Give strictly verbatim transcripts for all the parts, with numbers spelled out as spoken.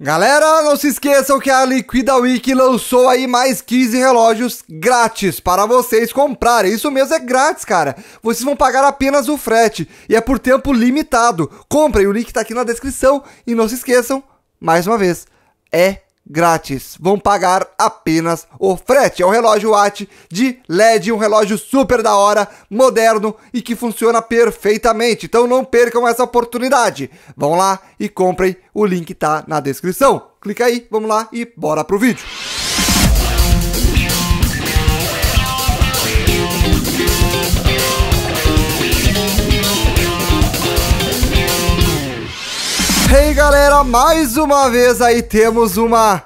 Galera, não se esqueçam que a Liquida Week lançou aí mais quinze relógios grátis para vocês comprarem. Isso mesmo, é grátis, cara. Vocês vão pagar apenas o frete e é por tempo limitado. Comprem, o link tá aqui na descrição e não se esqueçam, mais uma vez, é grátis. Vão pagar apenas o frete. É um relógio Watch de L E D, um relógio super da hora, moderno e que funciona perfeitamente. Então não percam essa oportunidade. Vão lá e comprem. O link tá na descrição. Clica aí, vamos lá e bora pro vídeo. E aí, galera, mais uma vez aí temos uma,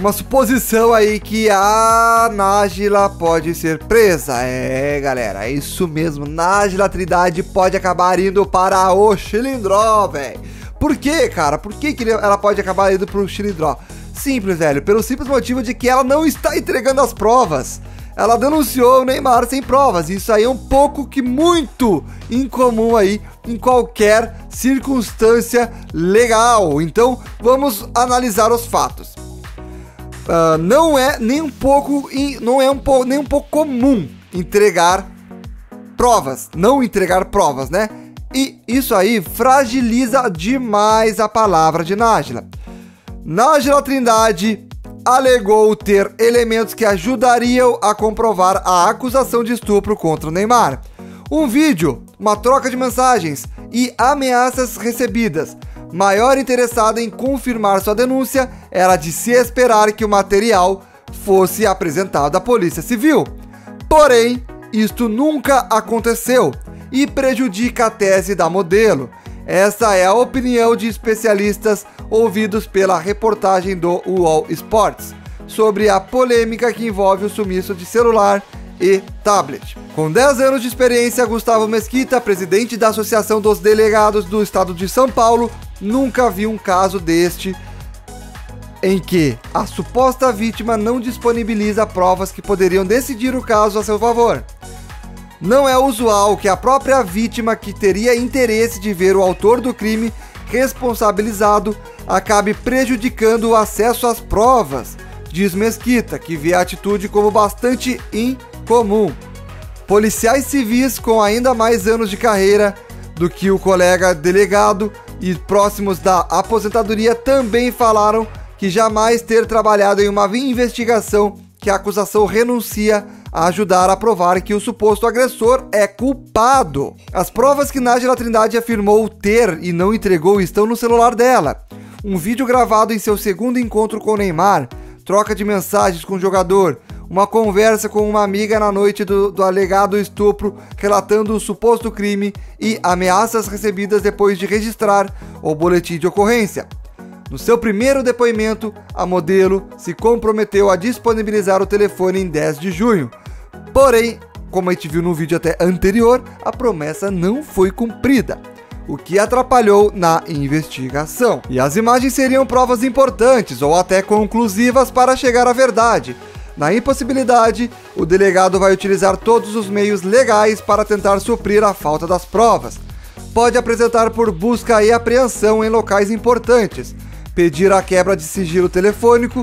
uma suposição aí que a Najila pode ser presa. É, galera, é isso mesmo. Najila Trindade pode acabar indo para o Xilindró, velho. Por quê, cara? Por que, que ela pode acabar indo para o Xilindró? Simples, velho. Pelo simples motivo de que ela não está entregando as provas. Ela denunciou o Neymar sem provas. Isso aí é um pouco que muito incomum aí em qualquer circunstância legal. Então vamos analisar os fatos. Uh, não é nem um pouco não é um pouco nem um pouco comum entregar provas, não entregar provas, né? E isso aí fragiliza demais a palavra de Najila. Najila Trindade alegou ter elementos que ajudariam a comprovar a acusação de estupro contra o Neymar. Um vídeo, uma troca de mensagens e ameaças recebidas. Maior interessada em confirmar sua denúncia era de se esperar que o material fosse apresentado à Polícia Civil. Porém, isto nunca aconteceu e prejudica a tese da modelo. Essa é a opinião de especialistas ouvidos pela reportagem do U O L Sports sobre a polêmica que envolve o sumiço de celular e tablet. Com dez anos de experiência, Gustavo Mesquita, presidente da Associação dos Delegados do Estado de São Paulo, nunca viu um caso deste em que a suposta vítima não disponibiliza provas que poderiam decidir o caso a seu favor. Não é usual que a própria vítima, que teria interesse de ver o autor do crime responsabilizado, acabe prejudicando o acesso às provas, diz Mesquita, que vê a atitude como bastante incomum. Policiais civis com ainda mais anos de carreira do que o colega delegado e próximos da aposentadoria também falaram que jamais ter trabalhado em uma investigação que a acusação renuncia a ajudar a provar que o suposto agressor é culpado. As provas que Najila Trindade afirmou ter e não entregou estão no celular dela. Um vídeo gravado em seu segundo encontro com Neymar, troca de mensagens com o jogador, uma conversa com uma amiga na noite do, do alegado estupro, relatando o suposto crime e ameaças recebidas depois de registrar o boletim de ocorrência. No seu primeiro depoimento, a modelo se comprometeu a disponibilizar o telefone em dez de junho. Porém, como a gente viu no vídeo até anterior, a promessa não foi cumprida, o que atrapalhou na investigação. E as imagens seriam provas importantes ou até conclusivas para chegar à verdade. Na impossibilidade, o delegado vai utilizar todos os meios legais para tentar suprir a falta das provas. Pode apresentar por busca e apreensão em locais importantes, pedir a quebra de sigilo telefônico,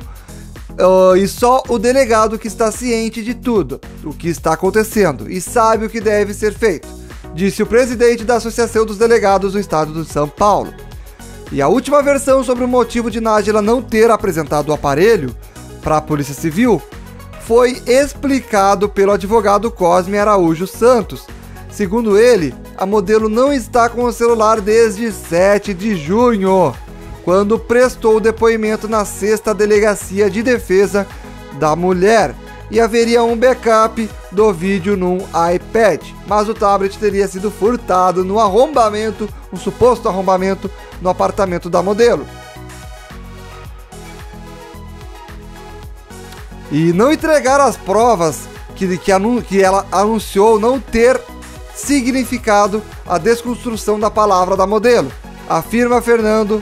uh, e só o delegado que está ciente de tudo o que está acontecendo e sabe o que deve ser feito, disse o presidente da Associação dos Delegados do Estado de São Paulo. E a última versão sobre o motivo de Najila não ter apresentado o aparelho para a Polícia Civil foi explicado pelo advogado Cosme Araújo Santos. Segundo ele, a modelo não está com o celular desde sete de junho. Quando prestou o depoimento na sexta Delegacia de Defesa da Mulher, e haveria um backup do vídeo num iPad, mas o tablet teria sido furtado no arrombamento, um suposto arrombamento no apartamento da modelo. E não entregar as provas que, que, anun que ela anunciou não ter significado a desconstrução da palavra da modelo, afirma Fernando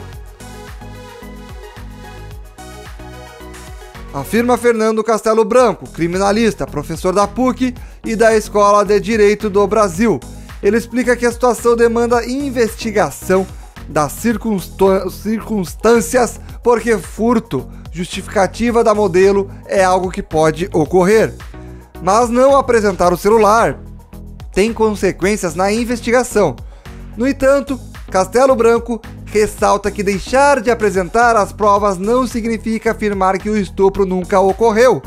Afirma Fernando Castelo Branco, criminalista, professor da P U C e da Escola de Direito do Brasil. Ele explica que a situação demanda investigação das circunstâncias porque furto, justificativa da modelo, é algo que pode ocorrer. Mas não apresentar o celular tem consequências na investigação. No entanto, Castelo Branco ressalta que deixar de apresentar as provas não significa afirmar que o estupro nunca ocorreu.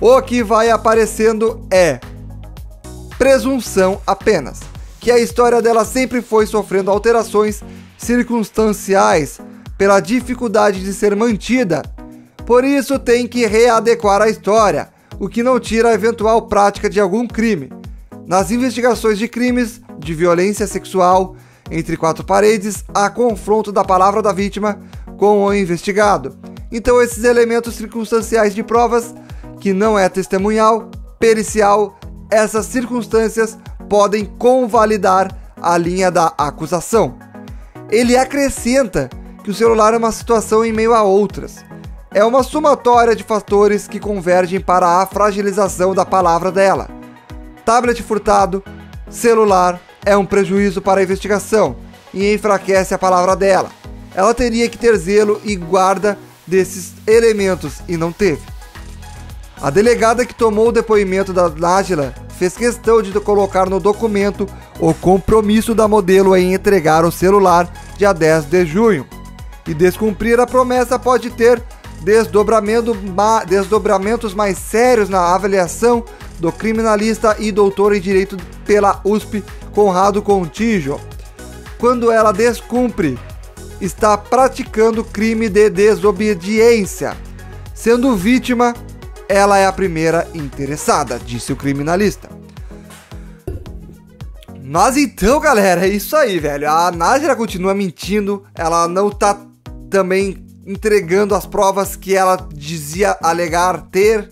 O que vai aparecendo é presunção apenas, que a história dela sempre foi sofrendo alterações circunstanciais pela dificuldade de ser mantida. Por isso tem que readequar a história, o que não tira a eventual prática de algum crime. Nas investigações de crimes de violência sexual, entre quatro paredes, há confronto da palavra da vítima com o investigado. Então esses elementos circunstanciais de provas, que não é testemunhal, pericial, essas circunstâncias podem convalidar a linha da acusação. Ele acrescenta que o celular é uma situação em meio a outras. É uma somatória de fatores que convergem para a fragilização da palavra dela. Tablet furtado, celular, é um prejuízo para a investigação e enfraquece a palavra dela. Ela teria que ter zelo e guarda desses elementos e não teve. A delegada que tomou o depoimento da Najila fez questão de colocar no documento o compromisso da modelo em entregar o celular dia dez de junho. E descumprir a promessa pode ter desdobramento, desdobramentos mais sérios na avaliação do criminalista e doutor em Direito pela U S P, Conrado Contijo. Quando ela descumpre, está praticando crime de desobediência. Sendo vítima, ela é a primeira interessada, disse o criminalista. Mas então, galera, é isso aí, velho. A Najila continua mentindo, ela não tá também entregando as provas que ela dizia alegar ter.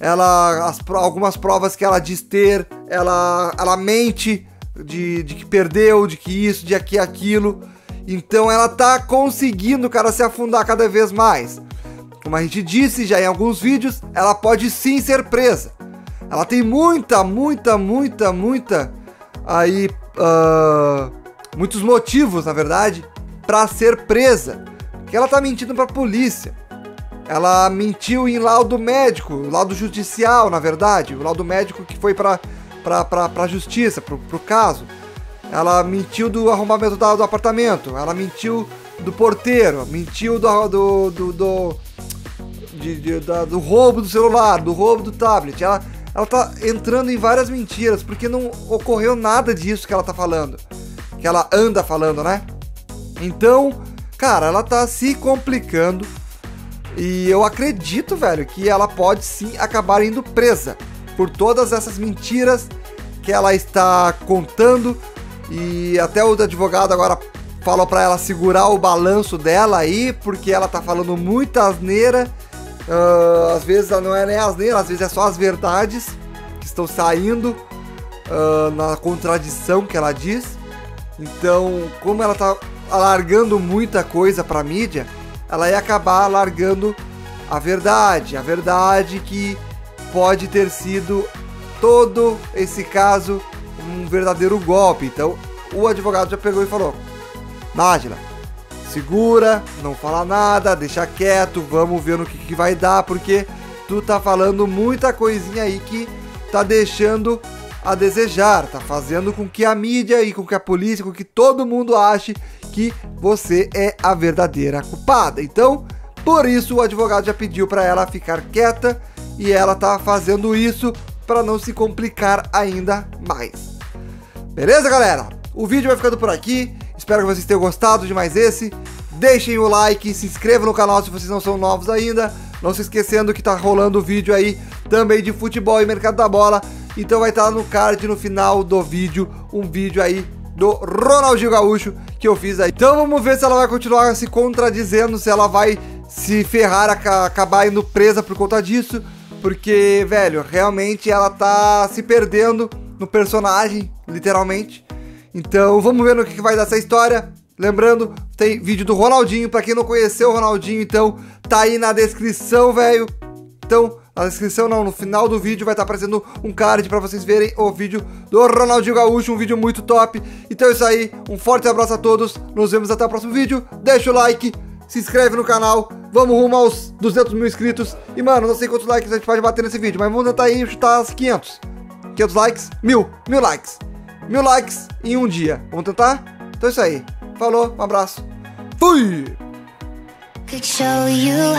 Ela, as, algumas provas que ela diz ter, ela, ela mente de, de que perdeu, de que isso, de que aquilo. Então ela tá conseguindo, cara, se afundar cada vez mais. Como a gente disse já em alguns vídeos, ela pode sim ser presa. Ela tem muita, muita, muita, muita aí uh, muitos motivos, na verdade, para ser presa. Porque ela tá mentindo pra polícia. Ela mentiu em laudo médico, laudo judicial, na verdade, o laudo médico que foi para para para justiça, pro, pro caso. Ela mentiu do arrombamento do, do apartamento, ela mentiu do porteiro, mentiu do do do, do De, de, da, do roubo do celular, do roubo do tablet. Ela, ela tá entrando em várias mentiras, porque não ocorreu nada disso que ela tá falando, que ela anda falando, né? Então, cara, ela tá se complicando e eu acredito, velho, que ela pode sim acabar indo presa por todas essas mentiras que ela está contando. E até o advogado agora falou pra ela segurar o balanço dela aí, porque ela tá falando muita asneira. Uh, às vezes não é nem asneira, às vezes é só as verdades que estão saindo uh, na contradição que ela diz. Então, como ela tá alargando muita coisa pra mídia, ela ia acabar alargando a verdade. A verdade que pode ter sido todo esse caso um verdadeiro golpe. Então, o advogado já pegou e falou: Najila, segura, não fala nada, deixa quieto, vamos ver no que, que vai dar, porque tu tá falando muita coisinha aí que tá deixando a desejar, tá fazendo com que a mídia e com que a polícia, com que todo mundo ache que você é a verdadeira culpada. Então, por isso o advogado já pediu para ela ficar quieta e ela tá fazendo isso para não se complicar ainda mais. Beleza, galera? O vídeo vai ficando por aqui. Espero que vocês tenham gostado de mais esse. Deixem o like, se inscrevam no canal se vocês não são novos ainda. Não se esquecendo que tá rolando o vídeo aí também de futebol e mercado da bola. Então vai estar no card no final do vídeo, um vídeo aí do Ronaldinho Gaúcho que eu fiz aí. Então vamos ver se ela vai continuar se contradizendo, se ela vai se ferrar, acabar indo presa por conta disso. Porque, velho, realmente ela tá se perdendo no personagem, literalmente. Então vamos ver no que vai dar essa história. Lembrando, tem vídeo do Ronaldinho. Pra quem não conheceu o Ronaldinho, então tá aí na descrição, velho. Então, na descrição não, no final do vídeo vai estar aparecendo um card pra vocês verem o vídeo do Ronaldinho Gaúcho. Um vídeo muito top. Então é isso aí, um forte abraço a todos. Nos vemos até o próximo vídeo. Deixa o like, se inscreve no canal, vamos rumo aos duzentos mil inscritos. E, mano, não sei quantos likes a gente pode bater nesse vídeo, mas vamos tentar aí chutar as quinhentos. quinhentos likes, mil, mil likes. Mil likes em um dia. Vamos tentar? Então é isso aí. Falou, um abraço. Fui! Could show you how.